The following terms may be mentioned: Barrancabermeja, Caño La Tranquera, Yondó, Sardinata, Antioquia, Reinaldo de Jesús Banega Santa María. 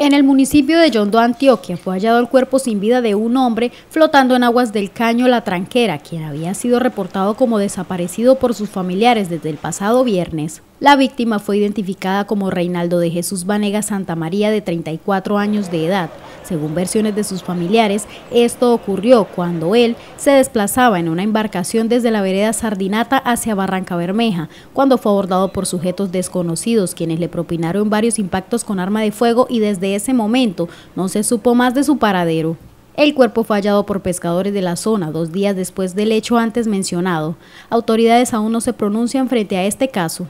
En el municipio de Yondó, Antioquia, fue hallado el cuerpo sin vida de un hombre flotando en aguas del Caño La Tranquera, quien había sido reportado como desaparecido por sus familiares desde el pasado viernes. La víctima fue identificada como Reinaldo de Jesús Banega Santa María, de 34 años de edad. Según versiones de sus familiares, esto ocurrió cuando él se desplazaba en una embarcación desde la vereda Sardinata hacia Barrancabermeja, cuando fue abordado por sujetos desconocidos, quienes le propinaron varios impactos con arma de fuego, y desde ese momento no se supo más de su paradero. El cuerpo fue hallado por pescadores de la zona 2 días después del hecho antes mencionado. Autoridades aún no se pronuncian frente a este caso.